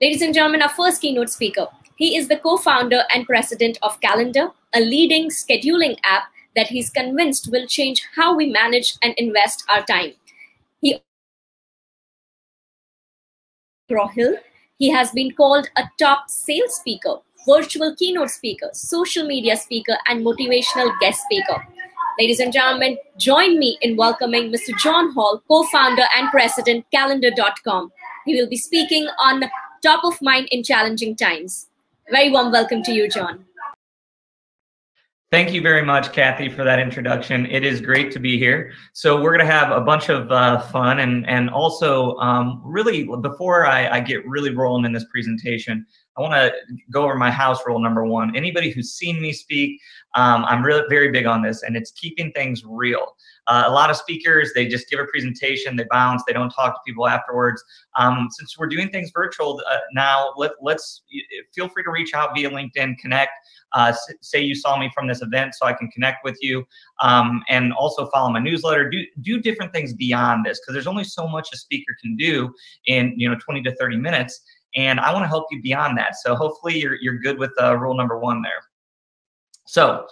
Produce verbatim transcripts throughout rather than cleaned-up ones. Ladies and gentlemen, our first keynote speaker. He is the co-founder and president of Calendar, a leading scheduling app that he's convinced will change how we manage and invest our time. He, he has been called a top sales speaker, virtual keynote speaker, social media speaker, and motivational guest speaker. Ladies and gentlemen, join me in welcoming Mister John Hall, co-founder and president, Calendar dot com. He will be speaking on top of mind in challenging times. Very warm welcome to you, John. Thank you very much, Kathy, for that introduction. It is great to be here. So we're going to have a bunch of uh, fun, and, and also um, really, before I, I get really rolling in this presentation, I want to go over my house rule number one. Anybody who's seen me speak, um, I'm really very big on this, and it's keeping things real. Uh, a lot of speakers, they just give a presentation, they bounce, they don't talk to people afterwards. Um, since we're doing things virtual uh, now, let, let's feel free to reach out via LinkedIn, connect, uh, say you saw me from this event so I can connect with you, um, and also follow my newsletter. Do, do different things beyond this, because there's only so much a speaker can do in you know twenty to thirty minutes. And I want to help you beyond that. So hopefully you're, you're good with uh, rule number one there. So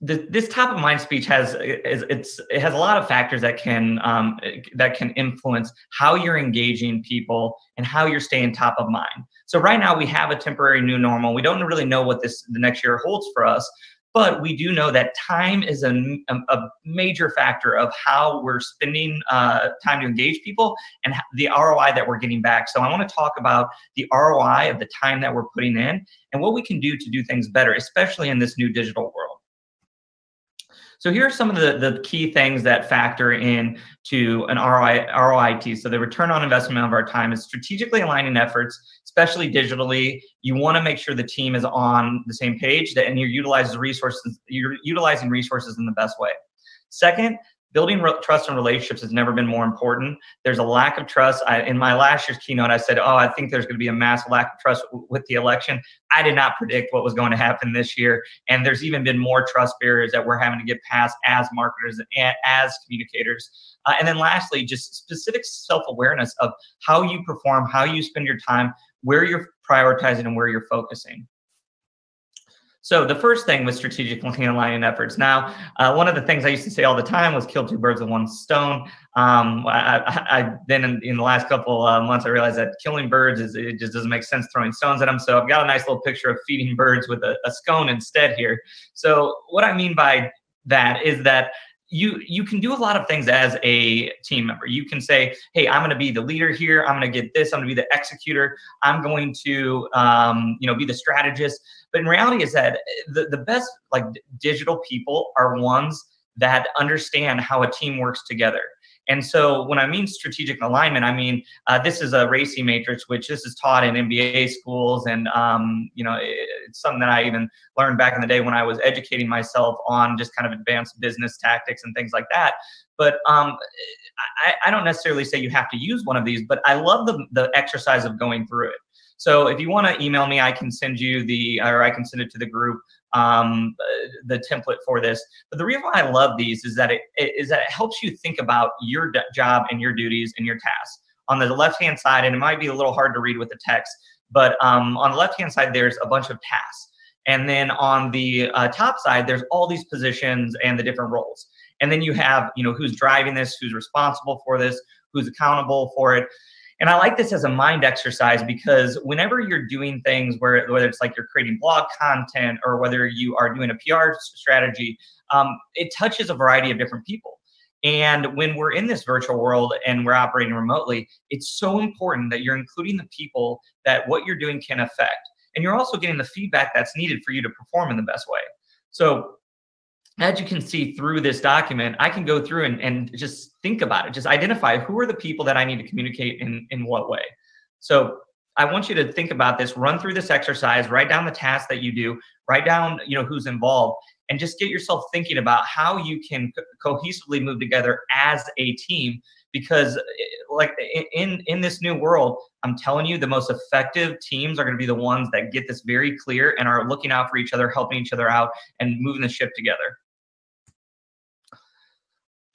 the, this top of mind speech has is, it's it has a lot of factors that can um, that can influence how you're engaging people and how you're staying top of mind. So right now we have a temporary new normal. We don't really know what this the next year holds for us. But we do know that time is a, a major factor of how we're spending uh, time to engage people and the R O I that we're getting back. So I want to talk about the R O I of the time that we're putting in and what we can do to do things better, especially in this new digital world. So here are some of the, the key things that factor in to an R O I, R O I T. So the return on investment of our time is strategically aligning efforts, especially digitally. You want to make sure the team is on the same page that, and you're utilizing resources, you're utilizing resources in the best way. Second, building trust and relationships has never been more important. There's a lack of trust. I, in my last year's keynote, I said, oh, I think there's going to be a massive lack of trust with the election. I did not predict what was going to happen this year. And there's even been more trust barriers that we're having to get past as marketers and as communicators. Uh, and then lastly, just specific self-awareness of how you perform, how you spend your time, where you're prioritizing and where you're focusing. So the first thing was strategically aligning efforts. Now, uh, one of the things I used to say all the time was kill two birds with one stone. Um, I, I, I then in, in the last couple uh, months, I realized that killing birds, is it just doesn't make sense throwing stones at them. So I've got a nice little picture of feeding birds with a, a scone instead here. So what I mean by that is that You you can do a lot of things as a team member. You can say, hey, I'm going to be the leader here. I'm going to get this. I'm going to be the executor. I'm going to um, you know be the strategist. But in reality, is that the the best like digital people are ones that understand how a team works together. And so when I mean strategic alignment, I mean, uh, this is a RACI matrix, which this is taught in M B A schools. And, um, you know, it, it's something that I even learned back in the day when I was educating myself on just kind of advanced business tactics and things like that. But um, I, I don't necessarily say you have to use one of these, but I love the, the exercise of going through it. So if you want to email me, I can send you the, or I can send it to the group, um, the template for this. But the reason why I love these is that it is that it helps you think about your job and your duties and your tasks. On the left-hand side, and it might be a little hard to read with the text, but um, on the left-hand side, there's a bunch of tasks. And then on the uh, top side, there's all these positions and the different roles. And then you have, you know, who's driving this, who's responsible for this, who's accountable for it. And I like this as a mind exercise because whenever you're doing things, where whether it's like you're creating blog content or whether you are doing a P R strategy, um, it touches a variety of different people. And when we're in this virtual world and we're operating remotely, it's so important that you're including the people that what you're doing can affect. And you're also getting the feedback that's needed for you to perform in the best way. So as you can see through this document, I can go through and, and just think about it. Just identify who are the people that I need to communicate in, in what way. So I want you to think about this, run through this exercise, write down the tasks that you do, write down you know who's involved, and just get yourself thinking about how you can co cohesively move together as a team. Because like in, in this new world, I'm telling you, the most effective teams are going to be the ones that get this very clear and are looking out for each other, helping each other out, and moving the ship together.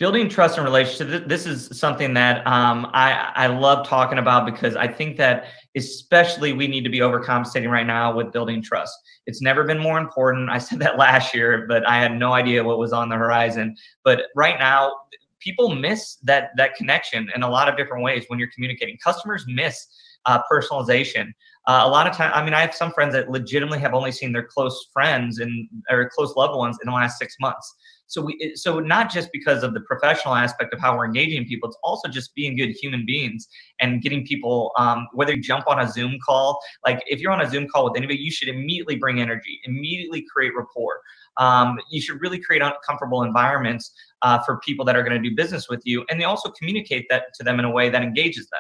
Building trust and relationships, this is something that um, I, I love talking about, because I think that especially we need to be overcompensating right now with building trust. It's never been more important. I said that last year, but I had no idea what was on the horizon. But right now, people miss that, that connection in a lot of different ways when you're communicating. Customers miss uh, personalization. Uh, a lot of time, I mean, I have some friends that legitimately have only seen their close friends and or close loved ones in the last six months. So we, so not just because of the professional aspect of how we're engaging people, it's also just being good human beings and getting people, um, whether you jump on a Zoom call, like if you're on a Zoom call with anybody, you should immediately bring energy, immediately create rapport. Um, you should really create uncomfortable environments uh, for people that are going to do business with you. And they also communicate that to them in a way that engages them.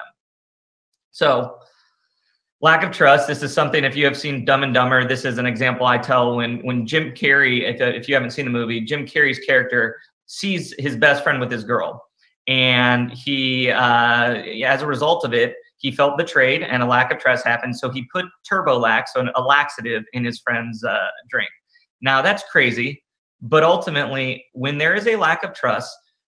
So lack of trust. This is something, if you have seen Dumb and Dumber, this is an example I tell when when Jim Carrey, if, if you haven't seen the movie, Jim Carrey's character sees his best friend with his girl. And he, uh, as a result of it, he felt betrayed and a lack of trust happened. So he put TurboLax, so a laxative, in his friend's uh, drink. Now that's crazy, but ultimately when there is a lack of trust,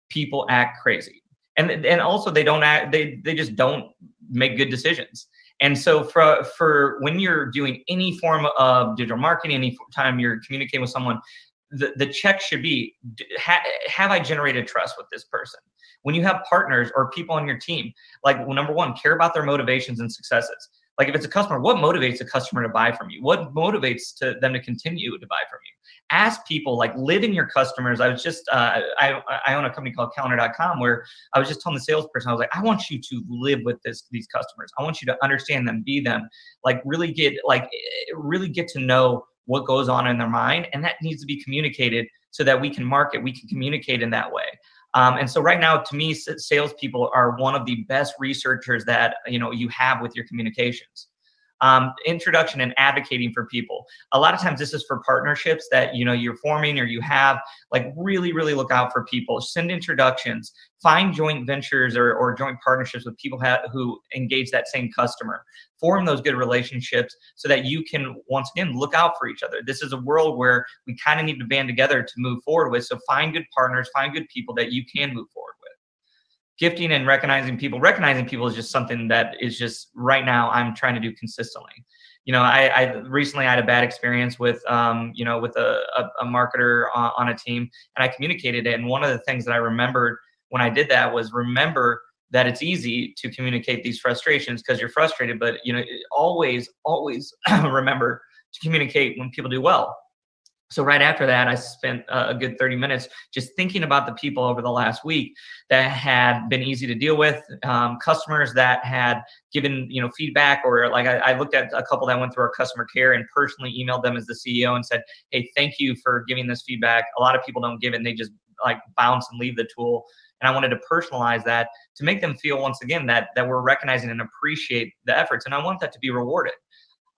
people act crazy. And, and also they don't act, they, they just don't make good decisions. And so for, for when you're doing any form of digital marketing, any time you're communicating with someone, the, the check should be, ha, have I generated trust with this person? When you have partners or people on your team, like, well, number one, care about their motivations and successes. Like if it's a customer, what motivates a customer to buy from you? What motivates to them to continue to buy from you? Ask people, like, live in your customers. I was just, uh, I, I own a company called Calendar dot com where I was just telling the salesperson, I was like, I want you to live with this, these customers. I want you to understand them, be them, like really get, like really get to know what goes on in their mind. And that needs to be communicated so that we can market, we can communicate in that way. Um, and so right now, to me, salespeople are one of the best researchers that, you know, you have with your communications. Um, introduction and advocating for people. A lot of times this is for partnerships that, you know, you're forming or you have, like, really, really look out for people. Send introductions, find joint ventures or, or joint partnerships with people ha who engage that same customer. Form those good relationships so that you can, once again, look out for each other. This is a world where we kind of need to band together to move forward with. So find good partners, find good people that you can move forward with. Gifting and recognizing people. Recognizing people is just something that is just right now I'm trying to do consistently. You know, I, I recently I had a bad experience with, um, you know, with a, a, a marketer on, on a team, and I communicated it. And one of the things that I remembered when I did that was remember that it's easy to communicate these frustrations because you're frustrated, but, you know, always, always remember to communicate when people do well. So right after that, I spent a good thirty minutes just thinking about the people over the last week that had been easy to deal with, um, customers that had given, you know, feedback, or like I, I looked at a couple that went through our customer care and personally emailed them as the C E O and said, hey, thank you for giving this feedback. A lot of people don't give it and they just like bounce and leave the tool. And I wanted to personalize that to make them feel once again that, that we're recognizing and appreciate the efforts. And I want that to be rewarded.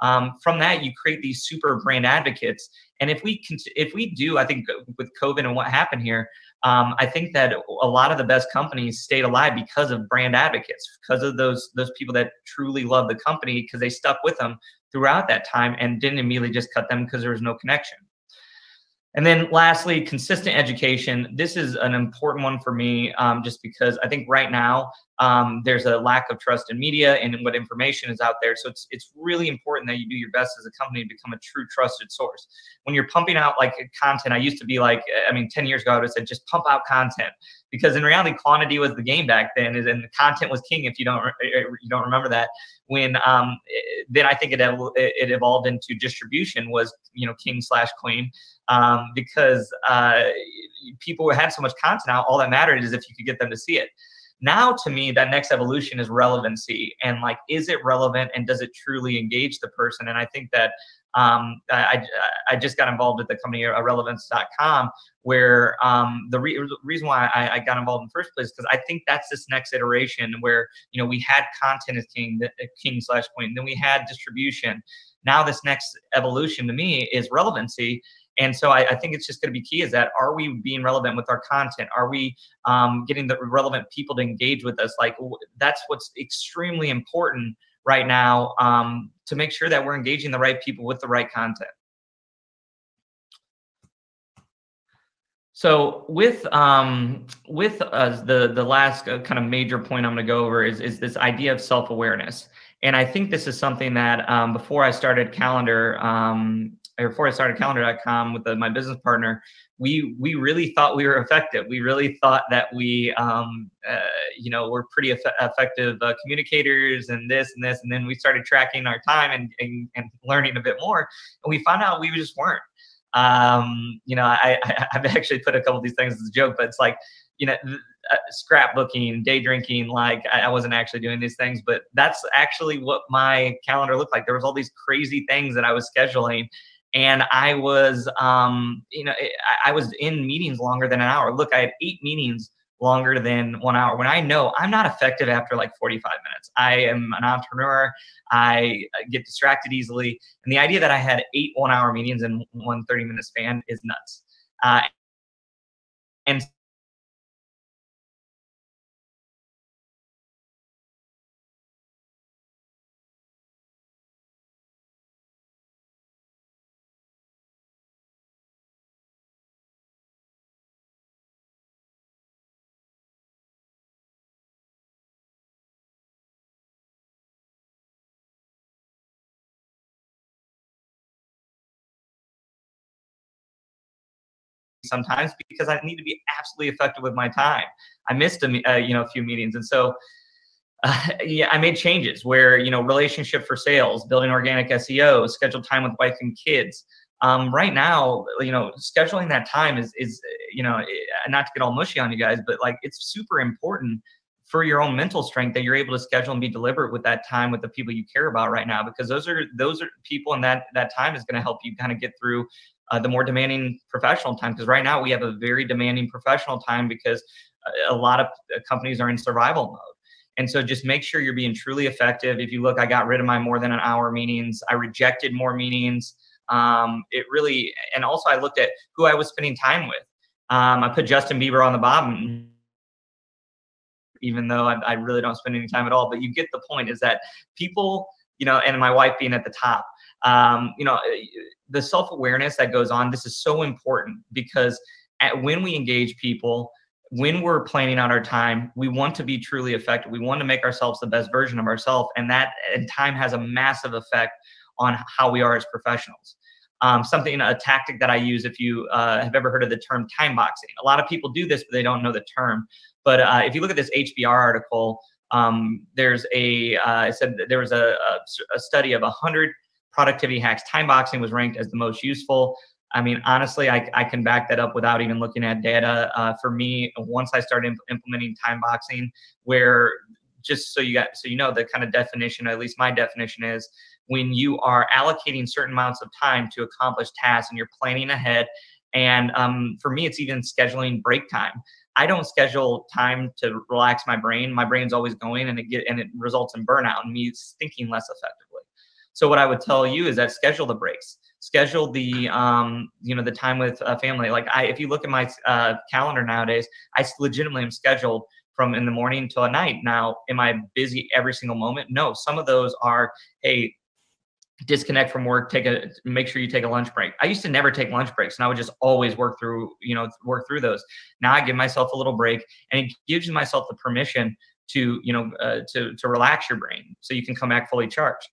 Um, from that, you create these super brand advocates. And if we can, if we do, I think with COVID and what happened here, um, I think that a lot of the best companies stayed alive because of brand advocates, because of those, those people that truly love the company, because they stuck with them throughout that time and didn't immediately just cut them because there was no connection. And then lastly, consistent education. This is an important one for me, um, just because I think right now um, there's a lack of trust in media and in what information is out there. So it's, it's really important that you do your best as a company to become a true trusted source. When you're pumping out like content, I used to be like, I mean, ten years ago, I would have said, just pump out content, because in reality, quantity was the game back then, and the content was king. If you don't, you don't remember that, when um, then I think it, it evolved into distribution was, you know, king slash queen. Um, because uh, people had so much content out, all that mattered is if you could get them to see it. Now, to me, that next evolution is relevancy, and like, is it relevant and does it truly engage the person? And I think that um, I, I just got involved with the company relevance dot com, where um, the re reason why I, I got involved in the first place, because I think that's this next iteration where, you know, we had content as king, king slash queen, then we had distribution. Now this next evolution to me is relevancy. And so I, I think it's just going to be key is that, are we being relevant with our content? Are we um, getting the relevant people to engage with us? Like, that's what's extremely important right now, um, to make sure that we're engaging the right people with the right content. So with um, with uh, the the last kind of major point I'm going to go over is is this idea of self-awareness, and I think this is something that um, before I started Calendar, um, or before I started Calendar dot com with the, my business partner, we we really thought we were effective. We really thought that we um, uh, you know were pretty eff effective uh, communicators and this and this, and then we started tracking our time and and, and learning a bit more, and we found out we just weren't. Um, you know, I, I, I've actually put a couple of these things as a joke, but it's like, you know, uh, scrapbooking, day drinking, like I, I wasn't actually doing these things, but that's actually what my calendar looked like. There was all these crazy things that I was scheduling, and I was, um, you know, I, I was in meetings longer than an hour. Look, I had eight meetings longer than one hour when I know I'm not effective after like forty-five minutes. I am an entrepreneur. I get distracted easily. And the idea that I had eight one hour meetings in one thirty minute span is nuts. Uh, and sometimes because I need to be absolutely effective with my time. I missed a, uh, you know, a few meetings. And so, uh, yeah, I made changes where, you know, relationship for sales, building organic S E O, scheduled time with wife and kids. Um, right now, you know, scheduling that time is, is, you know, not to get all mushy on you guys, but like, it's super important for your own mental strength that you're able to schedule and be deliberate with that time with the people you care about right now, because those are, those are people, and that, that time is going to help you kind of get through Uh, the more demanding professional time, because right now we have a very demanding professional time because a lot of companies are in survival mode. And so just make sure you're being truly effective. If you look, I got rid of my more than an hour meetings. I rejected more meetings. Um, it really, and also I looked at who I was spending time with. Um, I put Justin Bieber on the bottom, even though I, I really don't spend any time at all. But you get the point, is that people, you know, and my wife being at the top, um, you know, the self-awareness that goes on, this is so important, because at, when we engage people, when we're planning out our time, we want to be truly effective. We want to make ourselves the best version of ourselves. And that and time has a massive effect on how we are as professionals. Um, something, a tactic that I use, if you uh, have ever heard of the term time boxing, a lot of people do this, but they don't know the term. But uh, if you look at this H B R article, um, there's a, uh, it said that there was a, a, a study of one hundred productivity hacks. Time boxing was ranked as the most useful. I mean, honestly, I, I can back that up without even looking at data. Uh, for me, once I started imp implementing time boxing, where just so you got, so you know, the kind of definition, at least my definition, is when you are allocating certain amounts of time to accomplish tasks and you're planning ahead. And um, for me, it's even scheduling break time. I don't schedule time to relax my brain. My brain's always going, and it get and it results in burnout and me thinking less effectively. So what I would tell you is that schedule the breaks, schedule the, um, you know, the time with uh, family. Like I, if you look at my uh, calendar nowadays, I legitimately am scheduled from in the morning till at night. Now, am I busy every single moment? No, some of those are, hey, disconnect from work, take a, make sure you take a lunch break. I used to never take lunch breaks, and I would just always work through, you know, work through those. Now I give myself a little break, and it gives myself the permission to, you know, uh, to, to relax your brain so you can come back fully charged.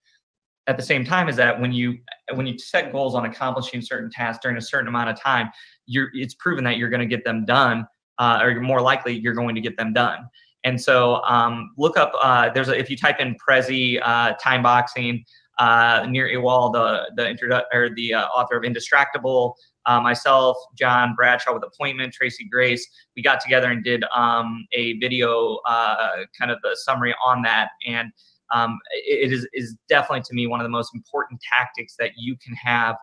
At the same time, is that when you when you set goals on accomplishing certain tasks during a certain amount of time, you're it's proven that you're going to get them done, uh, or more likely you're going to get them done. And so um, look up uh, there's a, if you type in Prezi uh, time boxing, uh, Nir Eyal, the the introdu or the uh, author of Indistractable, uh, myself, John Bradshaw with Appointment, Tracy Grace, we got together and did um, a video uh, kind of a summary on that. And Um, it is, is definitely, to me, one of the most important tactics that you can have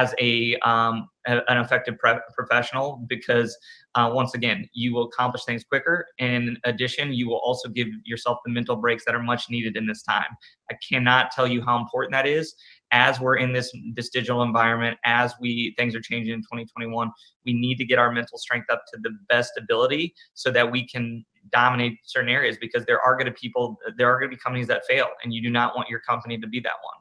as a, um, a an effective professional, because uh, once again, you will accomplish things quicker. And in addition, you will also give yourself the mental breaks that are much needed in this time. I cannot tell you how important that is. As we're in this, this digital environment, as we things are changing in twenty twenty-one, we need to get our mental strength up to the best ability so that we can dominate certain areas, because there are going to people, there are going to be companies that fail, and you do not want your company to be that one.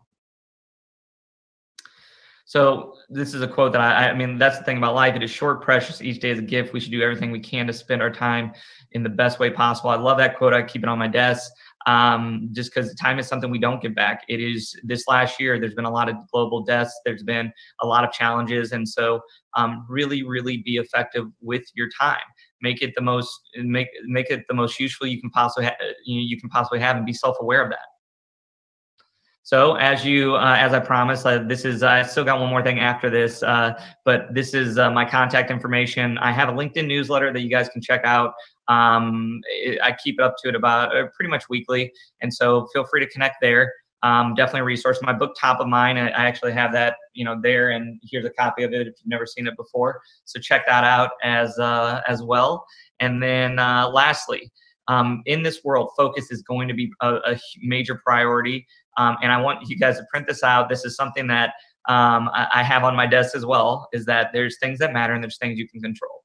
So this is a quote that I, I mean, that's the thing about life. It is short, precious. Each day is a gift. We should do everything we can to spend our time in the best way possible. I love that quote. I keep it on my desk um, just because time is something we don't get back. It is this last year. There's been a lot of global deaths. There's been a lot of challenges. And so um, really, really be effective with your time. Make it the most make make it the most useful you can possibly ha- you, you can possibly have, and be self-aware of that. So as you, uh, as I promised, uh, this is, I still got one more thing after this, uh, but this is uh, my contact information. I have a LinkedIn newsletter that you guys can check out. Um, it, I keep it up to it about uh, pretty much weekly. And so feel free to connect there. Um, definitely a resource. My book, Top of Mind, I, I actually have that, you know, there, and here's a copy of it if you've never seen it before. So check that out as, uh, as well. And then uh, lastly, um, in this world, focus is going to be a, a major priority. Um, and I want you guys to print this out. This is something that um, I, I have on my desk as well, is that there's things that matter and there's things you can control.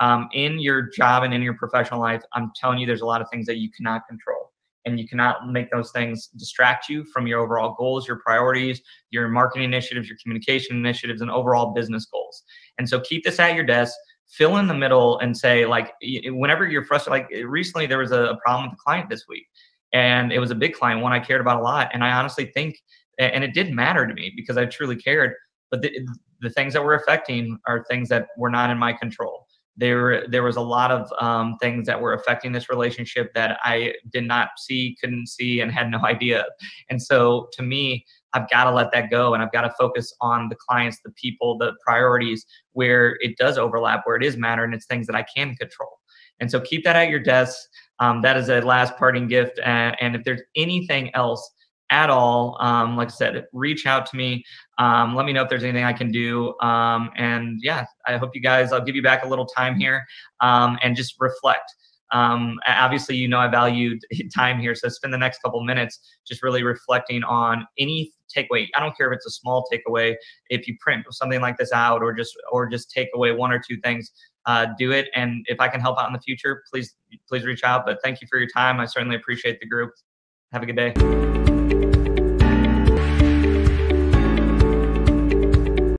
Um, in your job and in your professional life, I'm telling you, there's a lot of things that you cannot control. And you cannot make those things distract you from your overall goals, your priorities, your marketing initiatives, your communication initiatives, and overall business goals. And so keep this at your desk. Fill in the middle and say, like, whenever you're frustrated, like recently there was a problem with a client this week. And it was a big client, one I cared about a lot. And I honestly think, and it did matter to me because I truly cared, but the, the things that were affecting are things that were not in my control. There, there was a lot of um, things that were affecting this relationship that I did not see, couldn't see, and had no idea. And so to me, I've got to let that go. And I've got to focus on the clients, the people, the priorities where it does overlap, where it is matter, and it's things that I can control. And so keep that at your desk. Um, that is a last parting gift. And, and if there's anything else at all, um, like I said, reach out to me. Um, let me know if there's anything I can do. Um, and yeah, I hope you guys, I'll give you back a little time here um, and just reflect. Um, obviously, you know, I valued time here. So spend the next couple minutes just really reflecting on any takeaway. I don't care if it's a small takeaway. If you print something like this out, or just, or just take away one or two things, uh, do it. And if I can help out in the future, please, please reach out. But thank you for your time. I certainly appreciate the group. Have a good day.